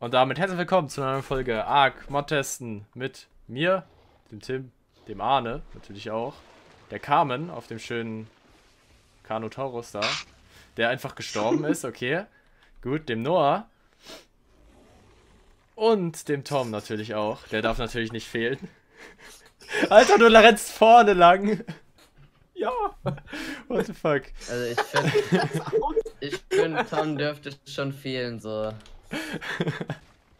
Und damit herzlich willkommen zu einer neuen Folge ARK Mod testen mit mir, dem Tim, dem Arne natürlich auch, der Carmen auf dem schönen Carnotaurus da, der einfach gestorben ist, okay, gut, dem Noah und dem Tom natürlich auch, der darf natürlich nicht fehlen. Alter, du rennst vorne lang. Ja, what the fuck. Also ich finde, Tom dürfte schon fehlen, so.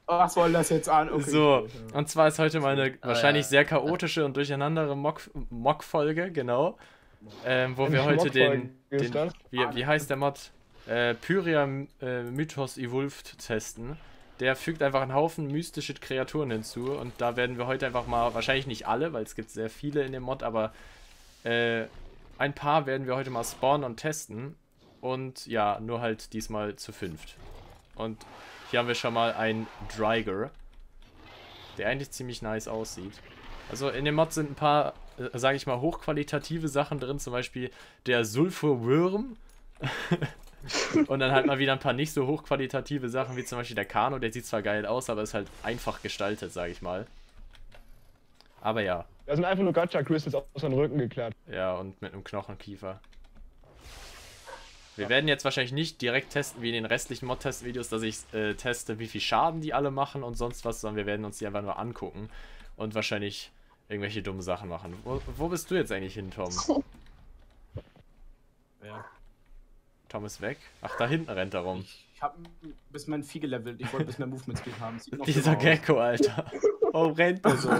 Was soll das jetzt an? Okay. So, und zwar ist heute meine wahrscheinlich sehr chaotische und durcheinandere Mock-Folge, genau. Wo wir heute den wie heißt der Mod? Pyria Mythos Evolved testen. Der fügt einfach einen Haufen mystische Kreaturen hinzu und da werden wir heute einfach mal, wahrscheinlich nicht alle, weil es gibt sehr viele in dem Mod, aber ein paar werden wir heute mal spawnen und testen und ja, nur halt diesmal zu fünft. Und hier haben wir schon mal einen Dracolich, der eigentlich ziemlich nice aussieht. Also in dem Mod sind ein paar, sage ich mal, hochqualitative Sachen drin, zum Beispiel der Sulfur Worm. Und dann halt mal wieder ein paar nicht so hochqualitative Sachen, wie zum Beispiel der Kano, der sieht zwar geil aus, aber ist halt einfach gestaltet, sage ich mal. Aber ja. Da sind einfach nur Gacha-Crystals aus dem Rücken geklärt. Ja, und mit einem Knochenkiefer. Wir werden jetzt wahrscheinlich nicht direkt testen, wie in den restlichen Mod-Test-Videos, dass ich teste, wie viel Schaden die alle machen und sonst was, sondern wir werden uns die einfach nur angucken und wahrscheinlich irgendwelche dummen Sachen machen. Wo bist du jetzt eigentlich hin, Tom? Ja. Tom ist weg. Ach, da hinten rennt er rum. Ich hab bis mein Vieh gelevelt. Ich wollte bis mein Movement Speed haben. Dieser Gecko, Alter. Warum rennt er so?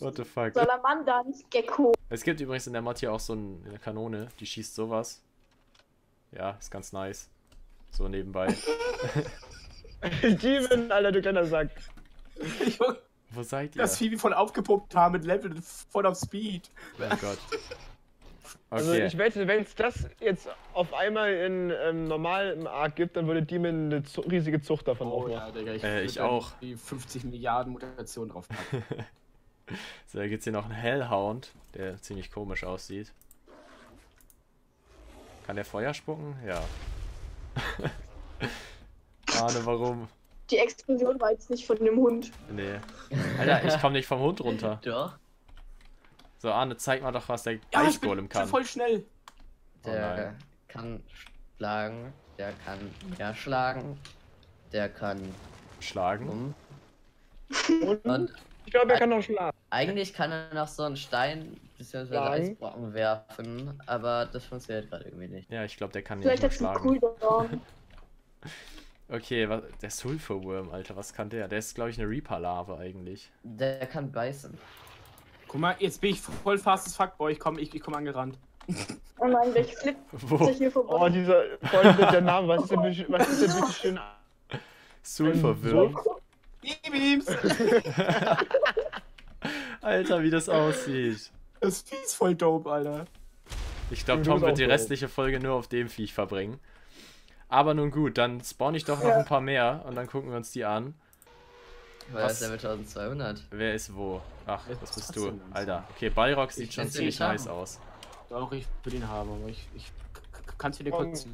What the fuck? Salamander, nicht Gecko. Es gibt übrigens in der Mod hier auch so eine Kanone, die schießt sowas. Ja, ist ganz nice. So nebenbei. Demon, Alter, du kleiner Sack. Wo seid ihr? Das Vieh voll aufgepumpt haben mit Level voll auf Speed. Oh Gott. Okay. Also ich wette, wenn es das jetzt auf einmal in normalem ARK gibt, dann würde Demon eine riesige Zucht davon aufmachen. Ja, Digga, ich auch. Die 50 Milliarden Mutationen draufpacken. So, da gibt es hier noch einen Hellhound, der ziemlich komisch aussieht. Kann der Feuer spucken? Ja. Schade, warum? Die Explosion war jetzt nicht von dem Hund. Nee. Alter, ich komme nicht vom Hund runter. Ja. So, Arne, zeig mal doch, was der Eisgolem kann. Ja, voll schnell. Der kann schlagen, der kann mehr schlagen, der kann... Schlagen? Und ich glaube, er kann noch schlagen. Eigentlich kann er noch so einen Stein bzw. Eisbrocken werfen, aber das funktioniert gerade irgendwie nicht. Ja, ich glaube, der kann nicht schlagen. Okay, der Sulfur Worm, Alter, was kann der? Der ist, glaube ich, eine Reaper-Larve eigentlich. Der kann beißen. Guck mal, jetzt bin ich voll fastes Fuckboy, ich komm angerannt. Oh nein, ich flipp sich hier vorbei. Oh, dieser Freund, der Name, was ist denn bitte schön? Sulfur-Würm. Alter, wie das aussieht. Das Vieh ist voll dope, Alter. Ich glaube, Tom wird die restliche Folge nur auf dem Viech verbringen. Aber nun gut, dann spawn ich doch noch ein paar mehr und dann gucken wir uns die an. Wer ist Level 1200? Wer ist wo? Ach, das bist du, Alter. Okay, Balrog sieht schon ziemlich nice aus. Doch, ich will ihn haben, aber ich kannst du dir kurz...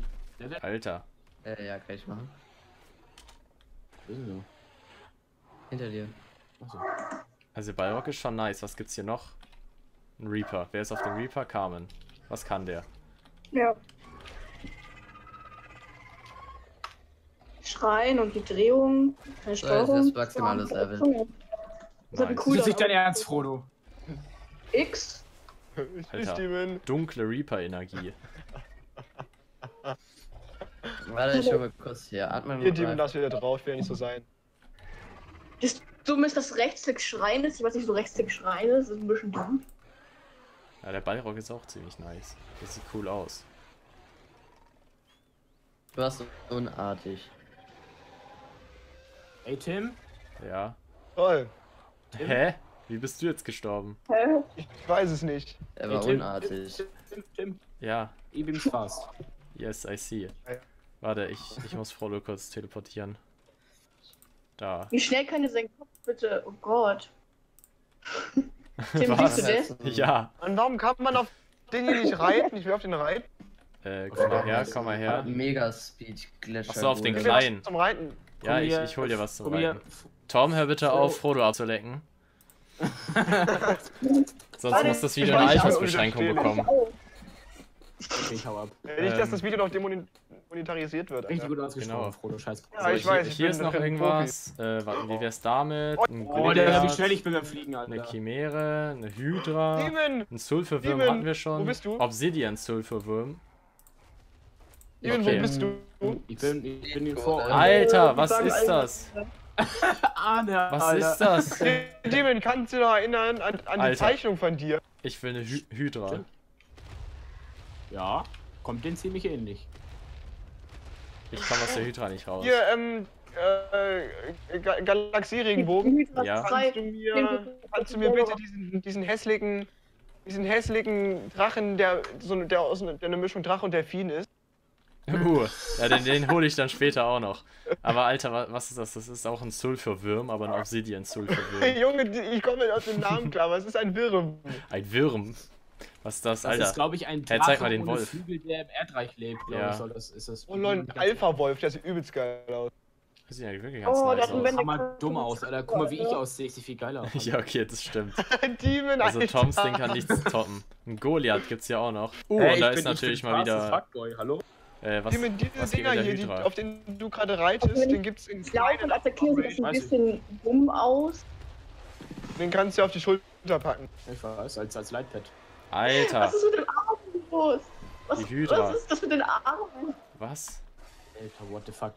Alter. Ja, kann ich machen. Wo ist du? Hinter dir. Achso. Also Balrog ist schon nice. Was gibt's hier noch? Ein Reaper. Wer ist auf dem Reaper? Carmen. Was kann der? Ja. Schreien und die Drehung, keine Steuerung. Das ist maximales Level. Das ist cool. Das ist nicht dein Ernst, Frodo. X. Alter, dunkle Reaper-Energie. Warte, ich schau mal kurz hier. Atmen wir mal. Hier, Demon, lass wieder drauf, will nicht so sein. Das Dumme ist, dass Rechtsklick Schreien ist. Ich weiß nicht, so Rechtsklick Schreien ist. Das ist ein bisschen dumm. Ja, der Balrog ist auch ziemlich nice. Das sieht cool aus. Du warst unartig. Hey Tim? Ja. Toll. Tim? Hä? Wie bist du jetzt gestorben? Hä? Ich weiß es nicht. Er war unartig. Tim. Ja. Ich bin Spaß. Yes, I see. Ja. Warte, ich muss Frollo kurz teleportieren. Da. Wie schnell kann er seinen Kopf bitte? Oh Gott. Tim, siehst du den? Ja. Und warum kann man auf den hier nicht reiten? Ich will auf den reiten. Komm mal her, komm mal her. Mega Speed Gletscher. Achso, auf den kleinen. Zum Reiten. Ja, ich hol dir was zum Reiten. Tom, hör bitte auf, Frodo abzulecken. Sonst muss das Video eine Altersbeschränkung bekommen. Okay, ich hau ab. Nicht, dass das Video noch demonetarisiert wird. Richtig gut ausgesprochen, Frodo, scheiß. Ja, ich weiß. Hier ist noch irgendwas. Warte, wie wär's damit? Oh, wie schnell ich bin beim Fliegen, Alter. Eine Chimera, eine Hydra, ein Sulfurwurm hatten wir schon. Wo bist du? Obsidian Sulfur Worm. Okay. Wo bist du? Ich bin hier vor. Alter, was ist das? Alter. Was ist das? Demon, kannst du dich noch erinnern an die Zeichnung von dir? Ich will eine Hydra. Ja, kommt denen ziemlich ähnlich. Ich komme aus der Hydra nicht raus. Hier, Galaxie-Regenbogen. Ja. Kannst du mir bitte diesen hässlichen Drachen, der eine Mischung Drache und Delfin ist? Ja, den hole ich dann später auch noch. Aber Alter, was ist das? Das ist auch ein Sulfurwurm, aber ein Obsidian-Sulfurwurm. Junge, ich komme aus dem Namen klar, aber es ist ein Wirrwurm. Ein Wirrwurm? Was ist das, Alter? Das ist, glaube ich, ein Drache ohne Flügel, der im Erdreich lebt, glaube ich. Oh Leute, ein Alpha Wolf, der sieht übelst geil aus. Das sieht ja wirklich ganz nice aus. Das sieht mal dumm aus, Alter. Guck mal, wie ich aussehe, ich sehe viel geiler aus. Ja, okay, das stimmt. Demon, also Toms Ding kann nichts toppen. Ein Goliath gibt's ja auch noch. Und da ist natürlich mal wieder... Hallo? Was Dinger hier, auf den du gerade reitest, den gibt's in kleinen... Ja, und attackieren sieht das ein bisschen dumm aus. Den kannst du auf die Schulter packen. Ich weiß, als Lightpad. Alter! Was ist mit den Armen los? Was ist das mit den Armen? Was? Alter, what the fuck?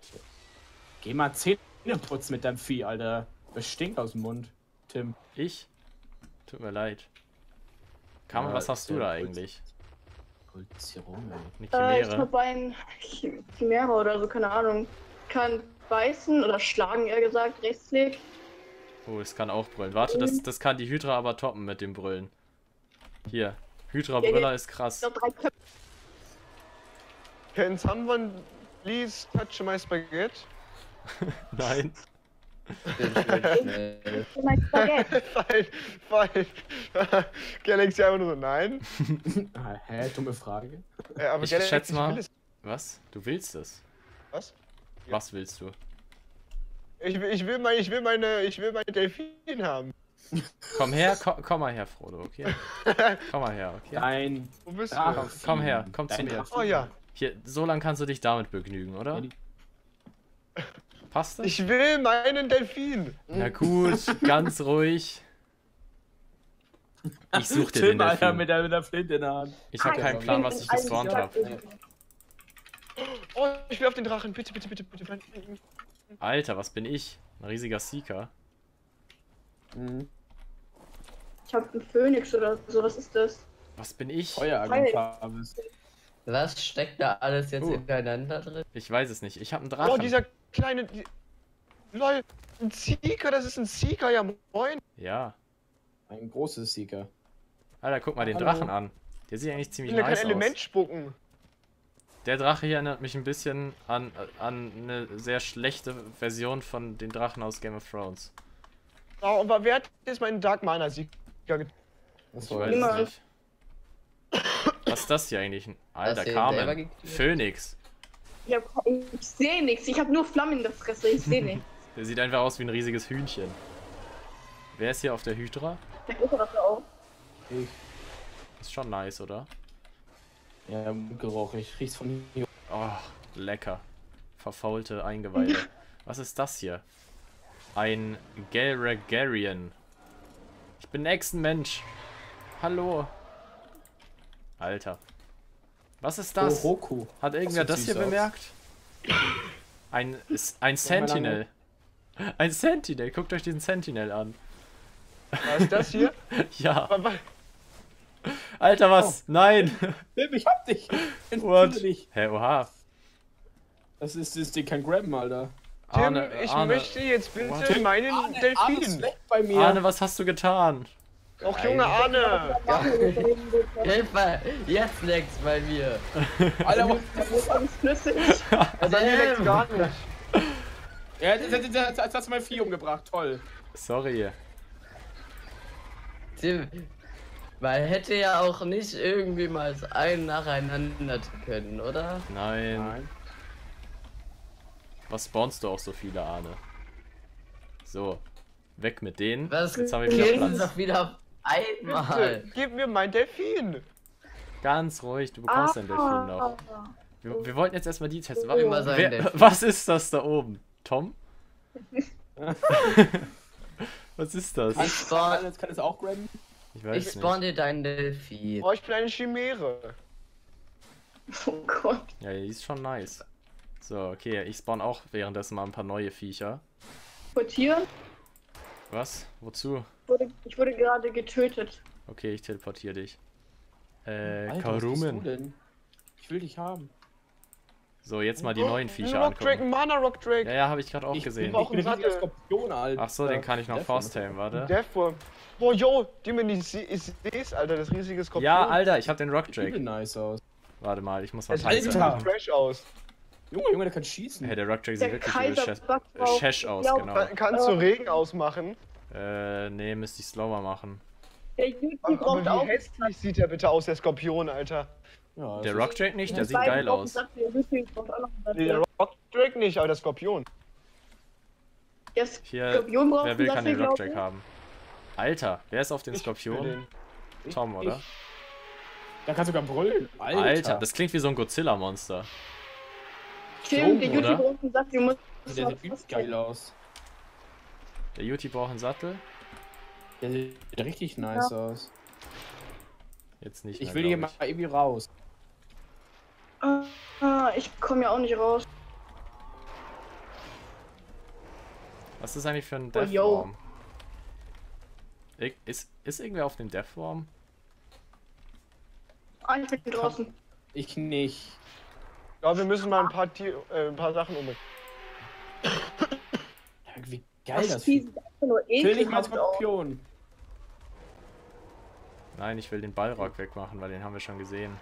Geh mal Zähne putzen mit deinem Vieh, Alter. Das stinkt aus dem Mund, Tim. Ich? Tut mir leid. Carmen, was hast du da eigentlich? Herum, eine Chimera. Ich habe einen Chimera oder so, keine Ahnung. Kann beißen oder schlagen, eher gesagt, Rechtsklick. Oh, es kann auch brüllen. Warte, das kann die Hydra aber toppen mit dem Brüllen. Hier, Hydra-Brüller ist krass. Can someone please touch my spaghetti? Nein. Falsch. Galaxy einfach nur so, nein. Hä, dumme Frage. Aber ich schätze mal. Was? Du willst das? Was? Ja. Was willst du? Ich will meine Delfin haben. Komm her, komm mal her, Frodo, okay? Komm mal her, okay? Nein. Wo bist du? Komm her, komm zu mir. Oh ja. Hier, so lange kannst du dich damit begnügen, oder? Passt das? Ich will meinen Delfin! Na gut, ganz ruhig. Ich such dir den Delfin. Alter, mit der Flinte in der Hand. Ich hab keinen Plan, was ich gespawnt habe. Oh, ich will auf den Drachen. Bitte, bitte, bitte, bitte. Alter, was bin ich? Ein riesiger Seeker. Ich hab einen Phoenix oder so, was ist das? Was bin ich? Feueragentfarbe. Was steckt da alles jetzt hintereinander drin? Ich weiß es nicht, ich hab einen Drachen. Oh, dieser kleine... Lol, ein Seeker, das ist ein Seeker, ja moin. Ja. Ein großes Seeker. Alter, guck mal den Drachen an. Der sieht eigentlich ziemlich nice aus. Der kann Element spucken. Der Drache hier erinnert mich ein bisschen an eine sehr schlechte Version von den Drachen aus Game of Thrones. Oh, und wer hat jetzt meinen Dark Mana Reaper getötet? Das weiß ich nicht. Was ist das hier eigentlich? Alter, Carmen. Phoenix. Ich sehe nichts. Ich habe nur Flammen in der Fresse. Ich sehe nichts. Der sieht einfach aus wie ein riesiges Hühnchen. Wer ist hier auf der Hydra? Der Gruppe dafür auch. Ich. Ist schon nice, oder? Ja, Geruch. Ich riech's von hier. Oh, lecker. Verfaulte Eingeweide. Was ist das hier? Ein Gelregarian. Ich bin ein Echsenmensch. Hallo. Alter. Was ist das? Roku. Hat irgendwer das hier bemerkt? Ein Sentinel. Ein Sentinel. Guckt euch diesen Sentinel an. Was ist das hier? Ja. Alter, was? Nein. Ich hab dich. What? Hä, oha. Das ist dir kein Grabben, Alter. Tim, Arne, möchte jetzt bitte meinen Delfin. Arne, was hast du getan? Och, Junge, Arne! Hilfe! Jetzt leckt's bei mir! Alter, das ist alles flüssig! Also, mir leckt's gar nicht! Ja, jetzt hast du mein Vieh umgebracht, toll! Sorry! Tim, Weil hätte ja auch nicht irgendwie mal einen nacheinander können, oder? Nein. Nein. Was spawnst du auch so viele, Arne? So, weg mit denen. Was? Jetzt haben wir wieder Platz. Doch wieder auf einmal. Bitte, gib mir mein Delfin. Ganz ruhig, du bekommst dein Delfin noch. Wir wollten jetzt erstmal die testen. Was ist das da oben? Tom? Was ist das? Jetzt kann es auch graben. Ich spawn dir deinen Delfin. Oh, ich bin eine Chimäre. Oh Gott. Ja, die ist schon nice. So, okay, ich spawn auch währenddessen mal ein paar neue Viecher. Teleportieren? Was? Wozu? Ich wurde gerade getötet. Okay, ich teleportiere dich. Karumen. Ich will dich haben. So, jetzt mal die neuen Viecher angucken. Mana Rock Drake. Ja, ja, habe ich gerade auch gesehen. Ach so, den kann ich noch Force-Tame, warte. Deathworm. Boah, yo, die mir nicht ist, Alter, das riesige Skorpion. Ja, Alter, ich hab den Rock Drake. Sieht nice aus. Warte mal, ich muss mal testen. Alter, fresh aus. Junge, der kann schießen. Hey, der Rock Drake sieht wirklich wie Shesh aus, genau. Kannst du Regen ausmachen? Nee, müsste ich slower machen. Der YouTube kommt auch. Wie hässlich sieht der bitte aus, der Skorpion, Alter. Ja, der Rock Drake nicht, der sieht geil aus. Nee, der Rock Drake nicht, aber der Skorpion. Der Skorpion braucht einen Sattel, wer will, kann den Rock Drake haben. Alter, wer ist auf den Skorpion? Tom, oder? Da kannst du sogar brüllen. Alter, das klingt wie so ein Godzilla-Monster. Stimmt, der Juti braucht einen Sattel. Der sieht übelst geil aus. Der Juti braucht einen Sattel. Der sieht richtig nice aus. Jetzt nicht mehr, ich will hier mal irgendwie raus. Ich komme ja auch nicht raus. Was ist eigentlich für ein Deathworm? Ist irgendwer auf dem Deathworm? Ah, ich bin draußen. Ich nicht. Ja, wir müssen mal ein paar Sachen umbringen. Wie geil das ist. Ich will nicht mal Skorpion. Nein, ich will den Balrog wegmachen, weil den haben wir schon gesehen.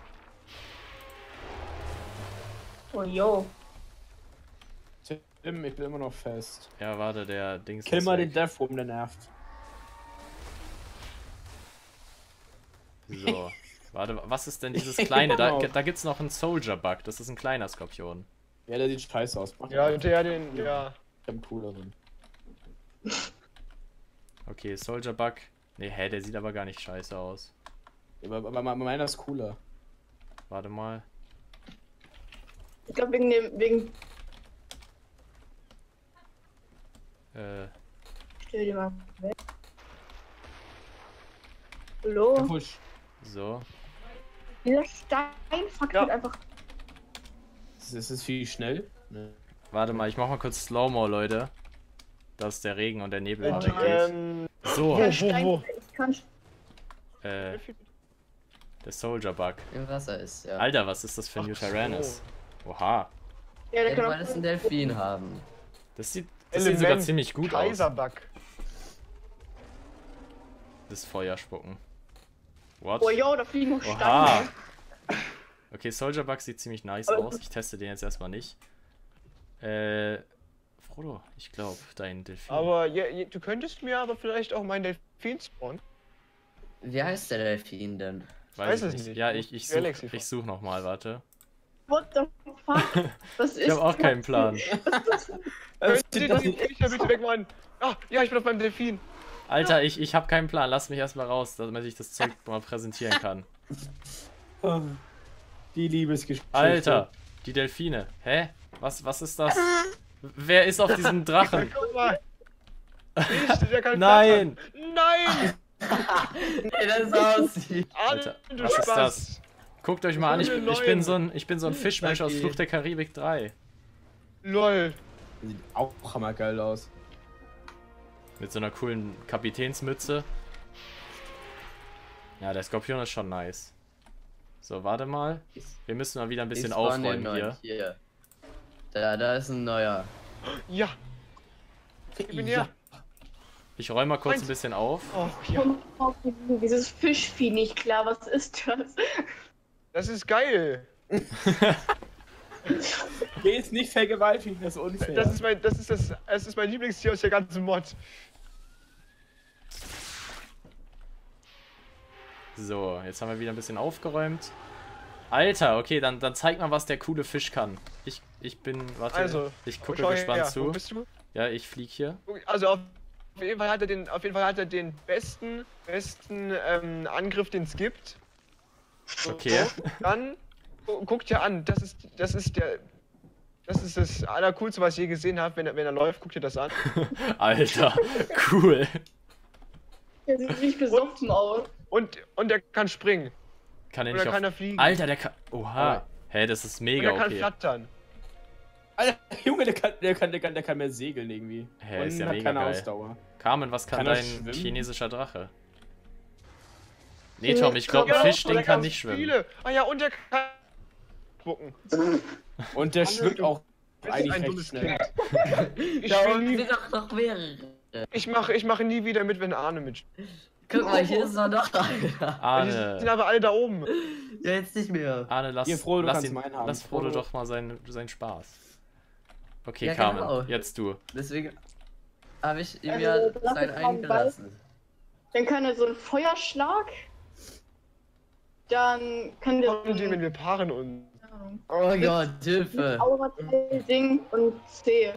Oh, yo. Tim, ich bin immer noch fest. Ja, warte, der Dings. Kill mal den Deathworm, der nervt. So, warte, was ist denn dieses kleine? Da gibt's noch einen Soldier Bug, das ist ein kleiner Skorpion. Ja, der sieht scheiße aus. Ja, der cooleren. Okay, Soldier Bug. Nee, hä, der sieht aber gar nicht scheiße aus. Aber meiner ist cooler. Warte mal. Ich glaube wegen... Stell dir mal weg. Hallo? So. Dieser Stein fuckt einfach... Ist es viel schnell? Nee. Warte mal, ich mach mal kurz Slow-Mo, Leute. Dass der Regen und der Nebel weggeht. So, wo? Der Soldier Bug. Im Wasser ist, ja. Alter, was ist das für ein New Tyrannis? So. Oha. Ja, der kann alles einen Delfin haben. Das sieht sogar ziemlich gut aus. Das Feuer spucken. What? Oh, yo, da fliegen noch Steine. Okay, Soldier Bug sieht ziemlich nice aus. Ich teste den jetzt erstmal nicht. Frodo, ich glaube, dein Delfin. Aber ja, du könntest mir aber vielleicht auch meinen Delfin spawnen. Wie heißt der Delfin denn? Weiß ich nicht. Ja, ich such nochmal, warte. What the fuck? Ich hab auch keinen Plan. Könntest du den Viecher bitte wegmachen? Ah, ja, ich bin auf meinem Delfin. Alter, ich hab keinen Plan. Lass mich erstmal raus, damit ich das Zeug mal präsentieren kann. Die Liebesgeschichte. Alter, die Delfine. Hä? Was ist das? Wer ist auf diesem Drachen? Nein! Nein! Nee, das aussieht. Alter, was ist das? Guckt euch mal an, ich bin so ein Fischmensch aus Flucht der Karibik 3. LOL. Sieht auch hammergeil aus. Mit so einer coolen Kapitänsmütze. Ja, der Skorpion ist schon nice. So, warte mal. Wir müssen mal wieder ein bisschen aufräumen hier. Da ist ein neuer. Ja. Ich bin hier. Ich räume mal kurz ein bisschen auf. Oh, ja. Dieses Fischvieh nicht klar, was ist das? Das ist geil. Geh jetzt nicht vergewaltigen, das ist unfair. Das ist mein Lieblingstier aus der ganzen Mod. So, jetzt haben wir wieder ein bisschen aufgeräumt. Alter, okay, dann zeig mal, was der coole Fisch kann. Ich bin, warte, also, ich gucke gespannt zu. Wo bist du? Ja, ich flieg hier. Also auf jeden Fall hat er den besten Angriff, den es gibt. Okay. So, dann guckt ihr an, das ist das Allercoolste, was ich je gesehen habe. Wenn er läuft, guckt ihr das an. Alter, cool. Der sieht nicht besoffen aus. Und der kann springen. Kann er nicht. Oder kann er fliegen? Alter, der kann. Oha. Oh. Hey, das ist mega. Und der kann flattern. Alter, Junge, der kann mehr segeln irgendwie. Hä, hey, ist ja mega geil. Ausdauer. Carmen, was kann dein chinesischer Drache? Nee, Tom, ich glaube, ein Fisch, den kann nicht schwimmen. Ah ja, und der kann spucken. Und der schwimmt auch eigentlich recht schnell. Ich mache nie wieder mit, wenn Arne mitspielt. Guck mal, hier ist noch einer. Arne. Die sind aber alle da oben. Ja, jetzt nicht mehr. Arne, lass Frodo doch mal seinen Spaß. Okay, ja, Carmen, genau. Jetzt du. Deswegen habe ich ihm ja seinen eigenen gelassen. Dann kann er so einen Feuerschlag. Dann kann der. Und den, wenn wir paaren und. Oh Gott, Hilfe! Ding und C.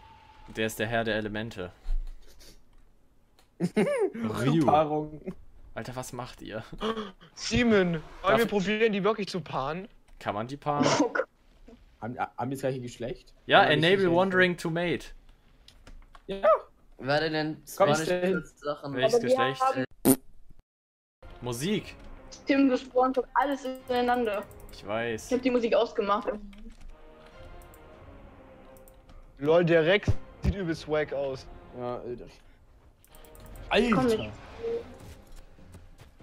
Der ist der Herr der Elemente. Rio. Alter, was macht ihr? Simon, wollen wir probieren, die wirklich zu paaren? Kann man die paaren? Haben wir das gleiche Geschlecht? Ja, enable wandering to mate. Ja. Wer denn Sachen? Welches Geschlecht? Musik. Tim gespawnt und alles ineinander. Ich weiß. Ich hab die Musik ausgemacht. Lol, der Rex sieht übelst wack aus. Ja, Alter. Alter!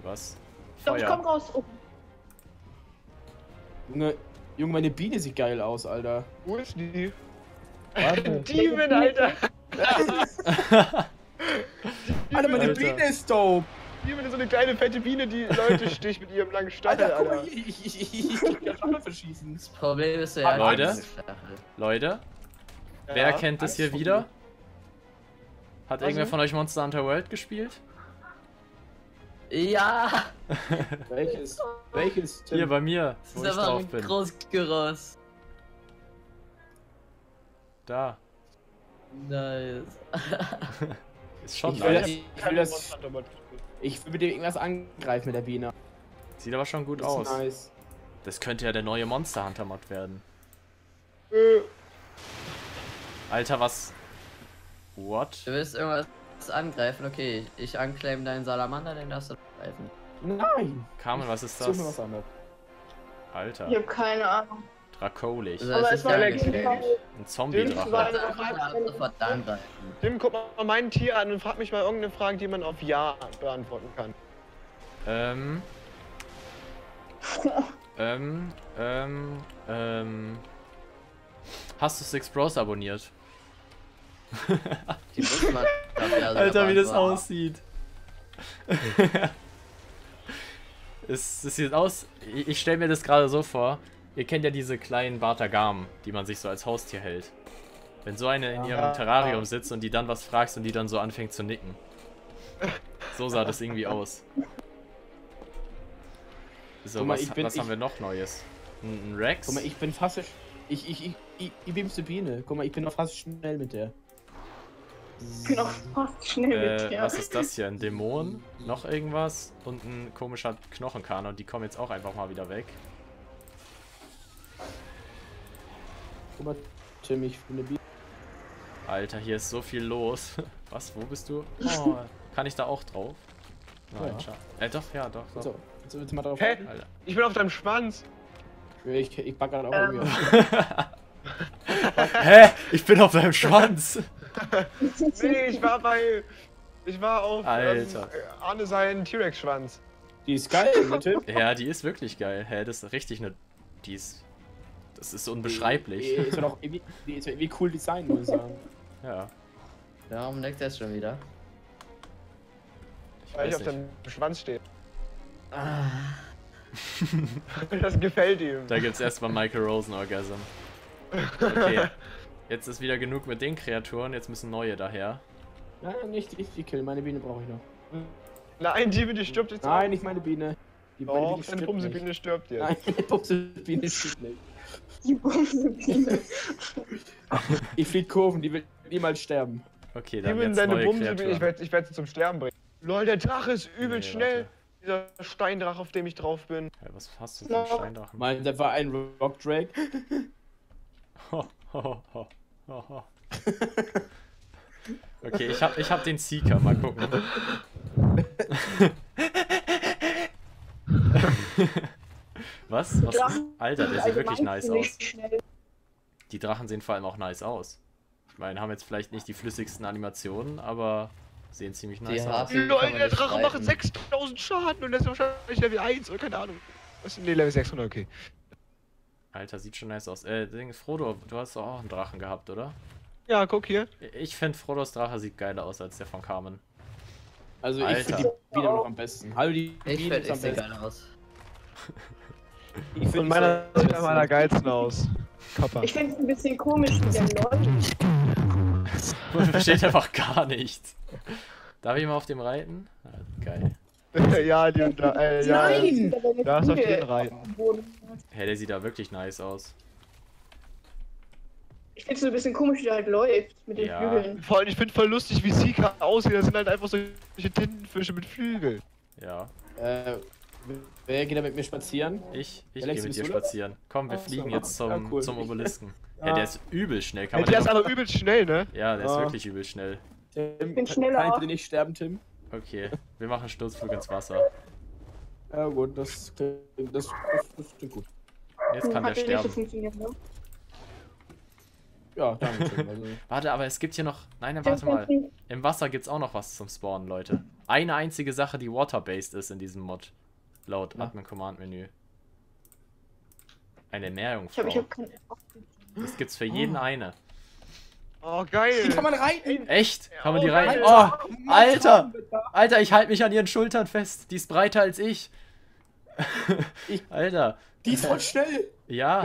Was? Doch, komm raus! Oh. Junge, meine Biene sieht geil aus, Alter. Wo ist die? Warte. Demon, Alter! Alter, meine Biene ist dope! Demon ist so eine kleine fette Biene, die Leute sticht mit ihrem langen Stachel, Alter. Alter. Ich kann die Stachel verschießen. Das Problem ist ja... Leute? Ja, wer kennt das hier wieder? Hat irgendwer von euch Monster Hunter World gespielt? Ja! Welches? Welches? Tim? Hier bei mir, wo ich drauf bin. Großgeross. Da. Nice. Ist schon nice. Ich will mit dem irgendwas angreifen mit der Biene. Sieht aber schon gut aus. Nice. Das könnte ja der neue Monster Hunter Mod werden. Alter, was... What? Du willst irgendwas angreifen, okay. Ich anclaim deinen Salamander, den darfst du angreifen. Nein! Carmen, was ist das? Was Alter. Ich hab keine Ahnung. Dracolich. Also, aber es war ein Zombie-Drache. Tim, guck mal mein Tier an und frag mich mal irgendeine Frage, die man auf Ja beantworten kann. Hast du Six Bros abonniert? Alter, wie das aussieht. Es sieht aus. Ich stelle mir das gerade so vor. Ihr kennt ja diese kleinen Bartagamen, die man sich so als Haustier hält. Wenn so eine in ihrem Terrarium sitzt und die dann was fragst und die dann so anfängt zu nicken. So sah das irgendwie aus. So, was haben wir noch Neues? Ein Rex? Guck mal, ich bin fassisch. Ich bin die Biene. Guck mal, ich bin noch fast schnell mit der. Was ist das hier? Ein Dämon? Noch irgendwas? Und ein komischer Knochenkahn. Und die kommen jetzt auch einfach mal wieder weg. Guck mal, Tim, ich bin eine Biene. Alter, hier ist so viel los. Was? Wo bist du? Oh, kann ich da auch drauf? Nein, ja. Doch. So, jetzt willst du mal drauf. Hä? Alter. Ich bin auf deinem Schwanz. Ich back gerade auch irgendwie. Hä? Ich bin auf deinem Schwanz! Nee, ich war auf Arne seinen T-Rex-Schwanz. Die ist geil, ne, Tim? Ja, die ist wirklich geil. Hä, das ist richtig eine... Die ist... Das ist unbeschreiblich. Die ist irgendwie cool Design, muss ich sagen. Ja. Warum leckt der es schon wieder? Weil ich auf deinem Schwanz stehe. Ah. Das gefällt ihm. Da gibt's erstmal Michael Rosen Orgasm. Okay. Jetzt ist wieder genug mit den Kreaturen, jetzt müssen neue daher. Nein, nicht die killen, meine Biene brauche ich noch. Nein, die stirbt jetzt. Nein, nicht meine Biene. Oh, eine Bumsebiene stirbt jetzt. Nein, eine Bumsebiene stirbt nicht. Die Bumsebiene. Ich fliege Kurven, die will niemals sterben. Okay, dann jetzt deine Bumsebiene, ich werd sie zum Sterben bringen. Lol, der Drache ist übel schnell. Warte. Dieser Steindrache, auf dem ich drauf bin. Ja, was hast du für einen Steindrachen? Mein, der war ein Rock Drake. Okay, ich hab den Seeker, mal gucken. Was? Was ist? Alter, der sieht wirklich nice aus. Die Drachen sehen vor allem auch nice aus. Ich meine, haben jetzt vielleicht nicht die flüssigsten Animationen, aber sehen ziemlich nice aus. Leute, der Drache macht 6000 Schaden und das ist wahrscheinlich Level 1 oder keine Ahnung. Was? Ne, Level 600, okay. Alter, sieht schon nice aus. Frodo, du hast doch auch einen Drachen gehabt, oder? Ja, guck hier. Ich finde, Frodos Drache sieht geiler aus als der von Carmen. Also Alter. Ich finde die wieder noch am besten. Hallo, die Biene ist am besten. Geiler aus. Ich finde meiner sieht am allergeilsten aus. Kappa. Ich finde es ein bisschen komisch mit dem neuen. Man versteht einfach gar nichts. Darf ich mal auf dem reiten? Geil. Ja, die und da, nein! Ja, da ist auf den reiten. Hey, der sieht da wirklich nice aus. Ich find's so ein bisschen komisch, wie der halt läuft mit den Flügeln. Vor allem, ich find voll lustig, wie Seeker aussieht. Das sind halt einfach solche Tintenfische mit Flügeln. Ja. Wer geht da mit mir spazieren? Ich gehe mit dir spazieren. Komm, wir fliegen jetzt zum Obelisken. Ja, der ist übel schnell. Kann man der ist aber übel schnell, ne? Ja, der ist wirklich übel schnell. Ich bin schneller. Kann ich bitte nicht sterben, Tim? Okay, wir machen Sturzflug ins Wasser. Ja gut, das klingt gut. Jetzt kann der sterben. Ja, danke. Also. Warte, aber es gibt hier noch... Nein, warte mal. Im Wasser gibt's auch noch was zum Spawnen, Leute. Eine einzige Sache, die water-based ist in diesem Mod. Laut Admin-Command-Menü. Eine Meerjungfrau. Das gibt's für jeden eine. Oh, geil. Die kann man reiten. Echt? Kann man die reiten? Oh, Alter. Alter, ich halte mich an ihren Schultern fest. Die ist breiter als ich. Alter. Die ist voll schnell. Ja.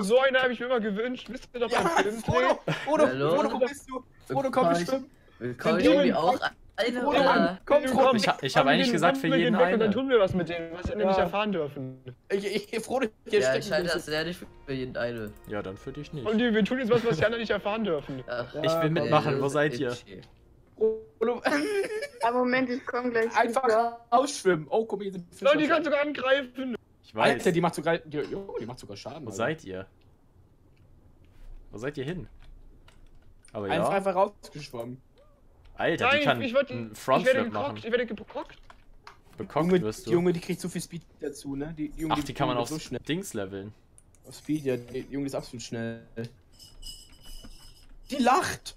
So eine habe ich mir immer gewünscht. Wisst ihr doch beim Frodo, wo bist du? Frodo, komm, wir schwimmen. Willkommen irgendwie auch. Alter. Komm, Frodo. Ich habe eigentlich gesagt, für jeden einen. Dann tun wir was mit denen, was wir nicht erfahren dürfen. Frodo, jetzt stecken. Ja, das wäre nicht für jeden einen. Ja, dann für dich nicht. Und wir tun jetzt was, was die anderen nicht erfahren dürfen. Ich will mitmachen, wo seid ihr? Aber Moment, ich komm gleich. Einfach ausschwimmen. Oh, guck mal, hier sind Fische. Leute, die kann sogar angreifen. Ich weiß. Alter, die macht sogar Schaden. Wo seid ihr? Wo seid ihr hin? Aber ja. Einfach rausgeschwommen. Alter, nein, die kann einen Frontflip machen. Ich werde gekrockt. Bekockt wirst du. Die Junge, die kriegt so viel Speed dazu, ne? Ach, die kann man auf so schnell Dings leveln. Auf Speed, ja, die Junge ist absolut schnell. Die lacht!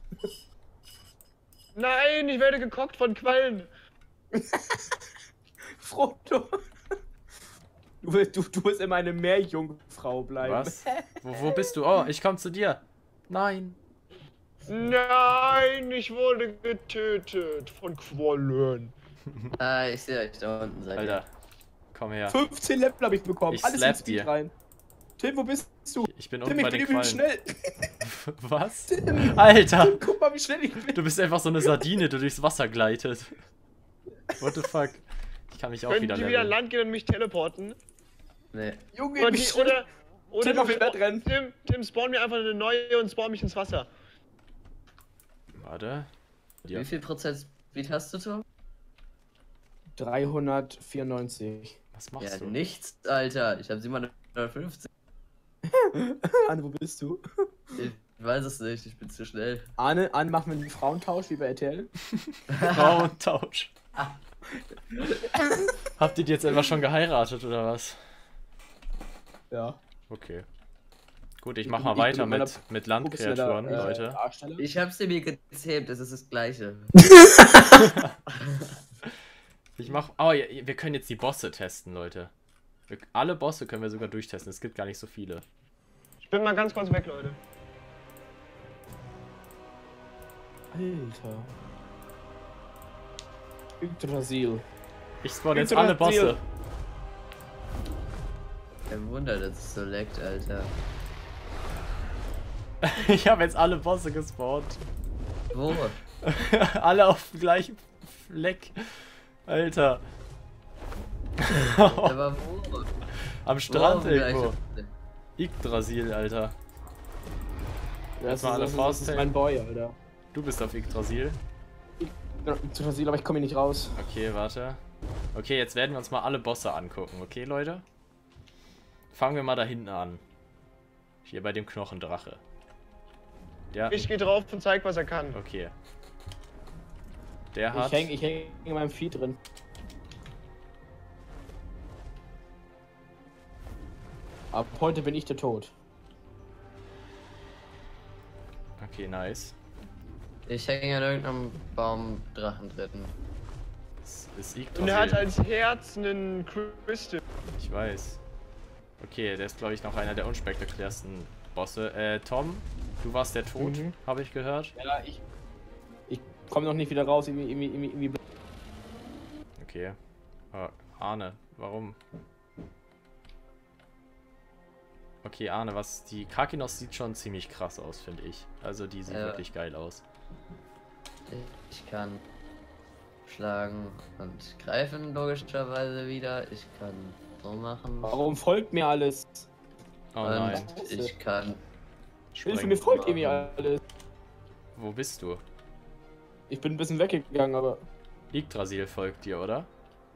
Nein, ich werde gekrockt von Quallen. Frodo. Du wirst immer eine Meerjungfrau bleiben. Was? Wo bist du? Oh, ich komm zu dir. Nein. Nein, ich wurde getötet von Quallen. Ich sehe euch da unten. Seid Alter, komm her. 15 Level habe ich bekommen. Ich alles slap dir rein. Tim, wo bist du? Ich bin unten bei den Quallen. Schnell. Was? Tim, Alter. Tim, guck mal, wie schnell ich bin. Du bist einfach so eine Sardine, die durchs Wasser gleitet. What the fuck? Ich kann mich auch wieder leveln. Könnt ihr wieder an Land gehen und mich teleporten? Nee. Junge, oder Tim, auf den Bett rennen. Tim, spawn mir einfach eine neue und spawn mich ins Wasser. Warte. Wie viel Prozent Speed hast du, Tom? 394. Was machst du? Ja, nichts, Alter. Ich hab 750. Anne, wo bist du? Ich weiß es nicht, ich bin zu schnell. Anne, machen wir einen Frauentausch wie bei RTL? Frauentausch. Habt ihr die jetzt einfach schon geheiratet, oder was? Ja. Okay. Gut, ich mach mal weiter mit Landkreaturen, Leute. Ich hab's dir mir gezähmt, das ist das Gleiche. Oh, ja, wir können jetzt die Bosse testen, Leute. Alle Bosse können wir sogar durchtesten, es gibt gar nicht so viele. Ich bin mal ganz kurz weg, Leute. Alter. Yggdrasil. Ich spawn jetzt alle Bosse. Kein Wunder, dass es so leckt, Alter. Ich habe jetzt alle Bosse gespawnt. Wo? Alle auf dem gleichen Fleck. Alter. Der war wo? Am Strand irgendwo. Yggdrasil, Alter. Erstmal alle Faust. Das ist mein Boy, Alter. Du bist auf Yggdrasil. Yggdrasil, aber ich komme hier nicht raus. Okay, warte. Okay, jetzt werden wir uns mal alle Bosse angucken, okay, Leute? Fangen wir mal da hinten an. Hier bei dem Knochendrache. Der ich gehe drauf und zeig, was er kann. Okay. Der hat... Ich häng in meinem Vieh drin. Ab heute bin ich der Tod. Okay, nice. Ich hänge an irgendeinem Baumdrachen drin. Und er hat als Herz einen Crystal. Ich weiß. Okay, der ist glaube ich noch einer der unspektakulärsten Bosse. Tom, du warst der Tod, habe ich gehört. Ja, ich komme noch nicht wieder raus. Okay. Arne, warum? Okay, Arne, was... Die Karkinos sieht schon ziemlich krass aus, finde ich. Also die sieht wirklich geil aus. Ich kann schlagen und greifen, logischerweise wieder. Ich kann so machen. Warum folgt mir alles? Oh nein. Ich kann... Hilfe, mir folgt irgendwie alles. Wo bist du? Ich bin ein bisschen weggegangen, aber... Yggdrasil folgt dir, oder?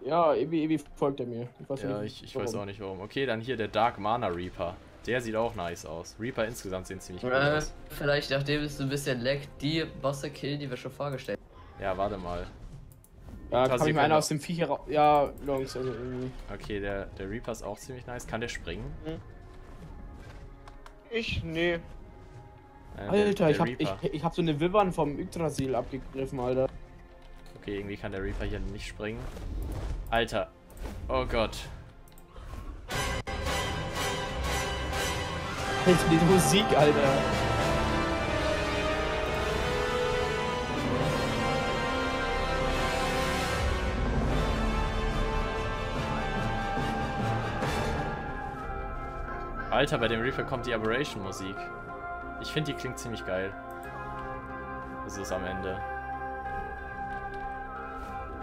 Ja, irgendwie folgt er mir. Ich weiß ich weiß auch nicht warum. Okay, dann hier der Dark Mana Reaper. Der sieht auch nice aus. Reaper insgesamt sehen ziemlich gut aus. Vielleicht nachdem es ein bisschen leckt, die Bosse killen, die wir schon vorgestellt haben. Ja, warte mal. Ja, kann ich mir einer aus dem Vieh hier raus... Ja, Longs, also irgendwie. Okay, der Reaper ist auch ziemlich nice. Kann der springen? Ich, nee. Alter, ich hab so eine Wibbern vom Yggdrasil abgegriffen, Alter. Okay, irgendwie kann der Reaper hier nicht springen. Alter. Oh Gott. Alter, die Musik, Alter. Alter, bei dem Reaper kommt die Aberration-Musik. Ich finde, die klingt ziemlich geil. Das ist am Ende.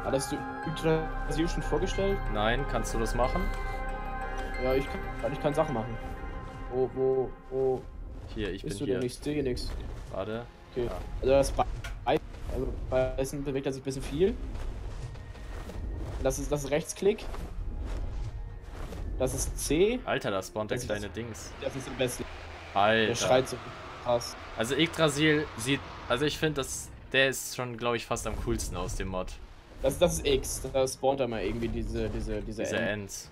Hattest du Yggdrasil schon vorgestellt? Nein, kannst du das machen? Ja, ich kann Sachen machen. Wo? Hier, ich bin hier. Ich sehe hier nichts. Warte. Okay. Ja. Also bei Eisen bewegt er sich ein bisschen viel. Das ist Rechtsklick. Das ist C. Alter, da spawnt der kleine Dings. Das ist im Besten. Alter. Der schreit so krass. Also Yggdrasil sieht... Also ich finde, der ist schon, glaube ich, fast am coolsten aus dem Mod. Das ist X, da spawnt er mal irgendwie diese Ends.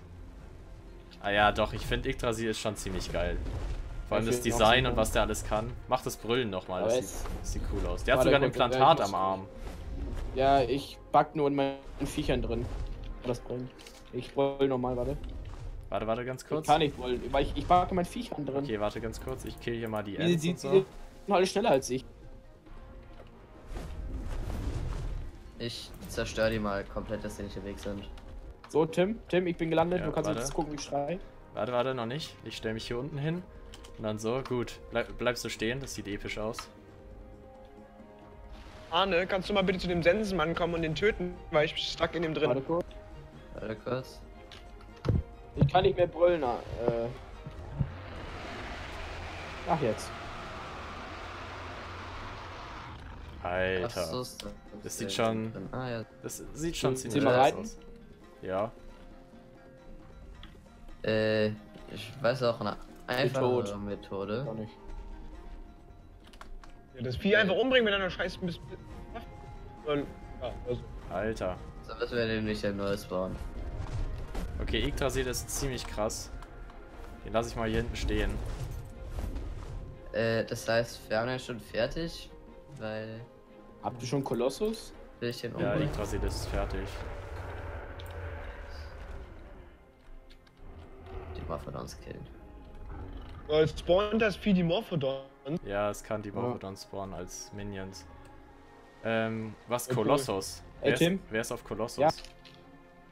Ah ja, doch, ich finde Yggdrasil ist schon ziemlich geil. Vor allem das Design und was der alles kann. Mach das Brüllen nochmal, das sieht cool aus. Der hat sogar ein Implantat am Arm. Ja, ich back nur in meinen Viechern drin. Das Brüllen. Ich brüll nochmal, warte. Warte, ganz kurz. Ich kann nicht brüllen, weil ich back in meinen Viechern drin. Okay, warte ganz kurz, ich kill hier mal die Ends und so. Die sind alle schneller als ich. Ich zerstöre die mal komplett, dass die nicht im Weg sind. So, Tim, ich bin gelandet, ja, du kannst jetzt gucken, wie ich schreie. Warte, noch nicht. Ich stelle mich hier unten hin. Und dann so, gut. Bleibst du stehen, das sieht episch aus. Arne, kannst du mal bitte zu dem Sensenmann kommen und den töten, weil ich bin stuck in dem drin. Warte kurz. Ich kann nicht mehr brüllen, Ach, jetzt. Alter, das sieht schon ziemlich nice aus. Ja. Ich weiß auch eine einfache Methode. Gar nicht. Ja, das Vieh einfach umbringen mit einer scheiß bisschen. Ja, also. Alter. So müssen wir nämlich ein neues bauen. Okay, Yggdrasil ist ziemlich krass. Den lasse ich mal hier hinten stehen. Das heißt, wir haben ja schon fertig, weil... Habt ihr schon Colossus? Will ich den umbringen? Ja, Yggdrasil ist fertig. Die Morphodons killen. Oh, jetzt spawnt das Vieh die Morphodon. Ja, es kann die Morphodon spawnen als Minions. Was? Colossus? Ey, Tim? Wer ist auf Colossus? Ja.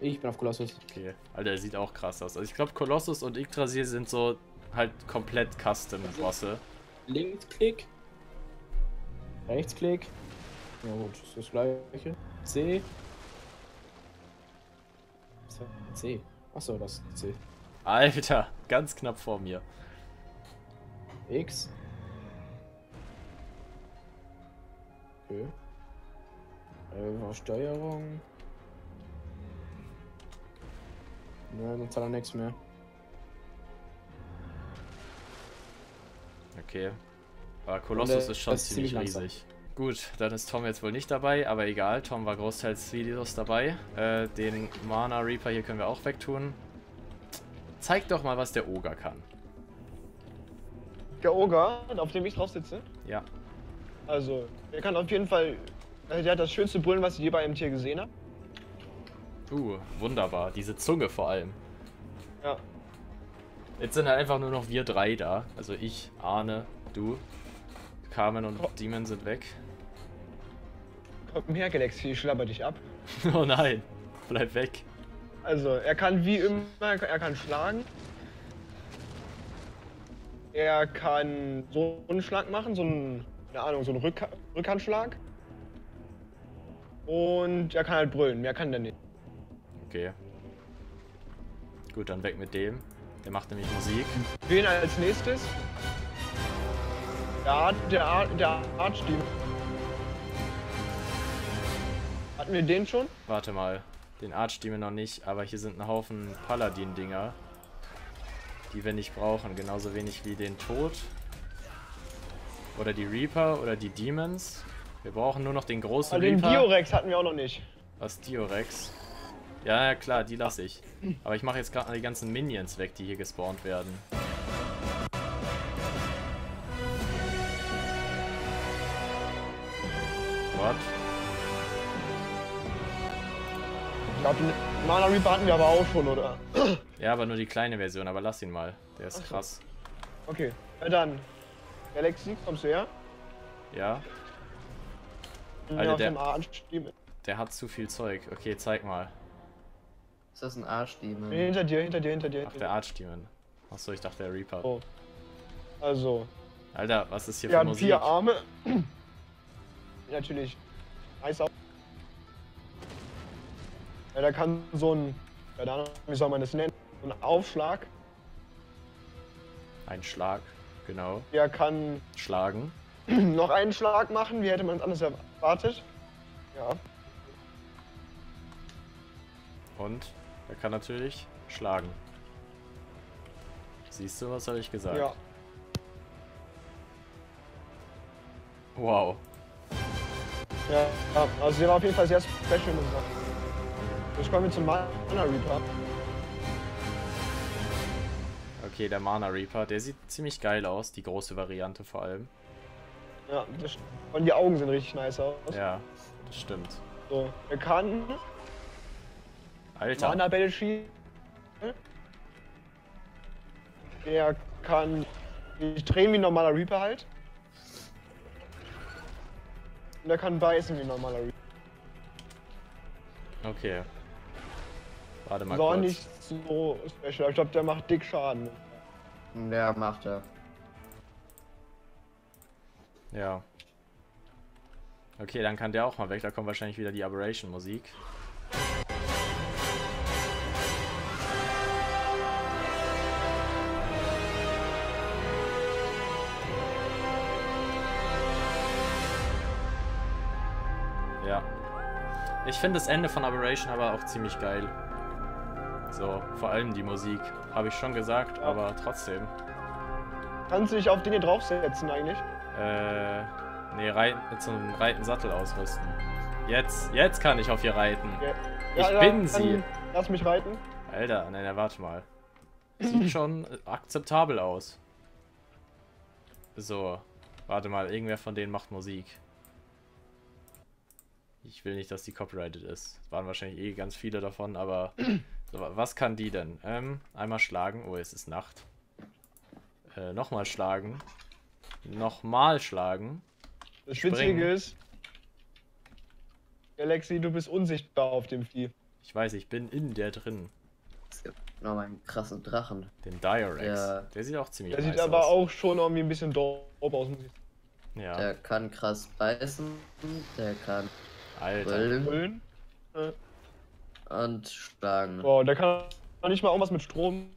Ich bin auf Colossus. Okay. Alter, der sieht auch krass aus. Also ich glaube, Colossus und Yggdrasil sind so halt komplett Custom-Bosse. Linksklick. Rechtsklick. Ja gut, das ist das gleiche. C. C. Achso, das ist C. Alter, ganz knapp vor mir. X. Okay. Steuerung. Nein, dann zahlt er nichts mehr. Okay. Aber Colossus ist schon ziemlich riesig. Gut, dann ist Tom jetzt wohl nicht dabei, aber egal. Tom war großteils Videos dabei. Den Mana Reaper hier können wir auch wegtun. Zeig doch mal, was der Ogre kann. Der Ogre, auf dem ich drauf sitze? Ja. Also, er kann auf jeden Fall... Der hat das schönste Brüllen, was ich je bei einem Tier gesehen habe. Wunderbar. Diese Zunge vor allem. Ja. Jetzt sind halt einfach nur noch wir drei da. Also ich, Arne, du, Carmen und Demon sind weg. Komm her, Galaxy, ich schlabber dich ab. Oh nein, bleib weg. Also, er kann wie immer, er kann schlagen. Er kann so einen Schlag machen, so einen, so einen Rückhandschlag. Und er kann halt brüllen, mehr kann der nicht. Okay. Gut, dann weg mit dem. Der macht nämlich Musik. Wen als nächstes? Der Arch-Team. Hatten wir den schon? Warte mal. Den Arch-Team noch nicht, aber hier sind ein Haufen Paladin-Dinger. Die wir nicht brauchen. Genauso wenig wie den Tod. Oder die Reaper oder die Demons. Wir brauchen nur noch den großen Reaper. Den Diorex hatten wir auch noch nicht. Was, Diorex? Ja, klar, die lasse ich. Aber ich mache jetzt gerade die ganzen Minions weg, die hier gespawnt werden. What? Ich glaube, den Mana Reaper hatten wir aber auch schon, oder? Ja, aber nur die kleine Version, aber lass ihn mal. Der ist krass. Okay, ja, dann. Galaxy, kommst du her? Ja. Alter, der hat zu viel Zeug. Okay, zeig mal. Ist das ein Archdemon? Hinter dir. Ach, der Archdemon. Achso, ich dachte, der Reaper. Oh. Also. Alter, was ist hier für Musik? Wir haben 4 Arme. Natürlich. Eis auf. Ja, der kann so ein... keine Ahnung, wie soll man das nennen? So ein Aufschlag. Ein Schlag, genau. Der kann... schlagen. Noch einen Schlag machen, wie hätte man es anders erwartet? Ja. Und er kann natürlich schlagen. Siehst du, was habe ich gesagt? Ja. Wow. Ja, also der war auf jeden Fall sehr special, muss ich sagen. Ich komme jetzt zum Mana Reaper. Okay, der Mana Reaper, der sieht ziemlich geil aus, die große Variante vor allem. Ja, das, und die Augen sehen richtig nice aus. Ja, das stimmt. So, er kann... Alter. Mana-Bälle schießen. Er kann... ich drehen wie ein normaler Reaper halt. Und er kann beißen wie ein normaler Reaper. Okay. Warte mal kurz. Nicht so special. Ich glaube, der macht dick Schaden. Der macht er. Ja. Okay, dann kann der auch mal weg. Da kommt wahrscheinlich wieder die Aberration-Musik. Ja. Ich finde das Ende von Aberration aber auch ziemlich geil. So, vor allem die Musik. Habe ich schon gesagt, aber trotzdem. Kannst du dich auf den hier draufsetzen eigentlich? Nee, zum reiten Sattel ausrüsten. Jetzt kann ich auf ihr reiten. Okay. Ja, ich bin sie. Lass mich reiten. Alter, nein, warte mal. Sieht schon akzeptabel aus. So, warte mal, irgendwer von denen macht Musik. Ich will nicht, dass die copyrighted ist. Es waren wahrscheinlich eh ganz viele davon, aber... so, was kann die denn? Einmal schlagen. Oh, es ist Nacht. Nochmal schlagen. Nochmal schlagen. Das Witzige ist, Galaxy, du bist unsichtbar auf dem Vieh. Ich weiß, ich bin in der drin. Es gibt noch einen krassen Drachen. Den Diorex. Der sieht auch ziemlich nice aus. Der sieht aber auch schon irgendwie ein bisschen dope aus. Ja. Der kann krass beißen. Der kann brüllen. und schlagen. Wow, der kann nicht mal irgendwas mit Strom.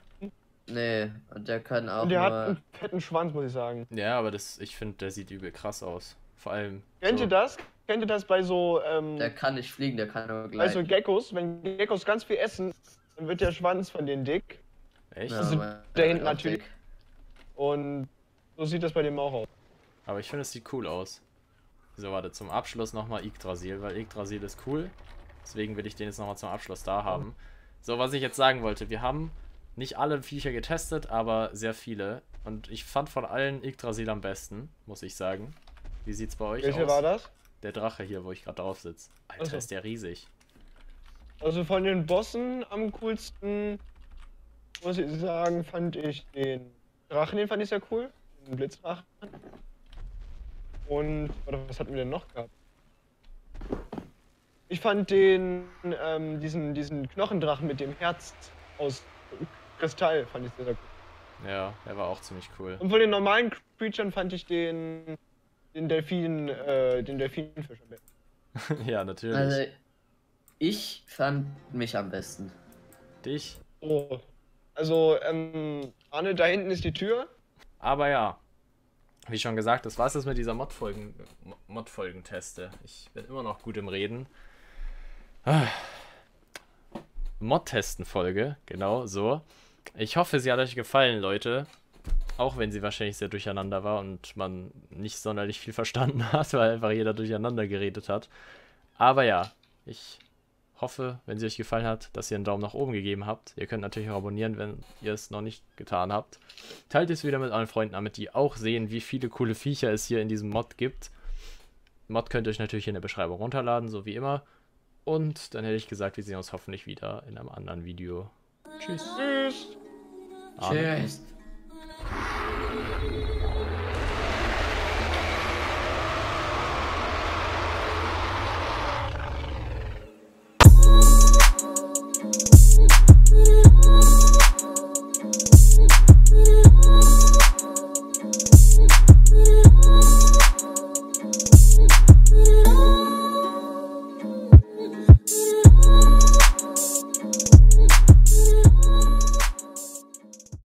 Nee, und der kann auch. Und der nur... hat einen fetten Schwanz, muss ich sagen. Ja, aber das, ich finde, der sieht übel krass aus. Vor allem. Kennt ihr das? Kennt ihr das bei so. Der kann nicht fliegen, der kann nur gleich. Bei so Geckos, wenn Geckos ganz viel essen, dann wird der Schwanz von denen dick. Echt? Ja, also der hinten natürlich. Dick. Und so sieht das bei dem auch aus. Aber ich finde, es sieht cool aus. So, warte, zum Abschluss nochmal Yggdrasil, weil Yggdrasil ist cool. Deswegen will ich den jetzt nochmal zum Abschluss da haben. So, was ich jetzt sagen wollte, wir haben nicht alle Viecher getestet, aber sehr viele. Und ich fand von allen Yggdrasil am besten, muss ich sagen. Wie sieht's bei euch aus? Welcher war das? Der Drache hier, wo ich gerade drauf sitze. Alter, also ist der riesig. Also von den Bossen am coolsten, muss ich sagen, fand ich den Drachen, den fand ich sehr cool. Den Blitzdrachen. Und, was hatten wir denn noch gehabt? Ich fand den, diesen Knochendrachen mit dem Herz aus Kristall, fand ich sehr, sehr cool. Ja, der war auch ziemlich cool. Und von den normalen Creatures fand ich den Delfinfisch am besten. Ja, natürlich. Also, ich fand mich am besten. Dich? Oh. Also, Arne, da hinten ist die Tür. Aber ja. Wie schon gesagt, das war's jetzt mit dieser Mod-Folgen-Teste. Ich bin immer noch gut im Reden. Mod-Testen-Folge, genau so. Ich hoffe, sie hat euch gefallen, Leute. Auch wenn sie wahrscheinlich sehr durcheinander war und man nicht sonderlich viel verstanden hat, weil einfach jeder durcheinander geredet hat. Aber ja, ich hoffe, wenn sie euch gefallen hat, dass ihr einen Daumen nach oben gegeben habt. Ihr könnt natürlich auch abonnieren, wenn ihr es noch nicht getan habt. Teilt es wieder mit euren Freunden, damit die auch sehen, wie viele coole Viecher es hier in diesem Mod gibt. Mod könnt ihr euch natürlich in der Beschreibung runterladen, so wie immer. Und dann hätte ich gesagt, wir sehen uns hoffentlich wieder in einem anderen Video. Tschüss. Tschüss. Tschüss.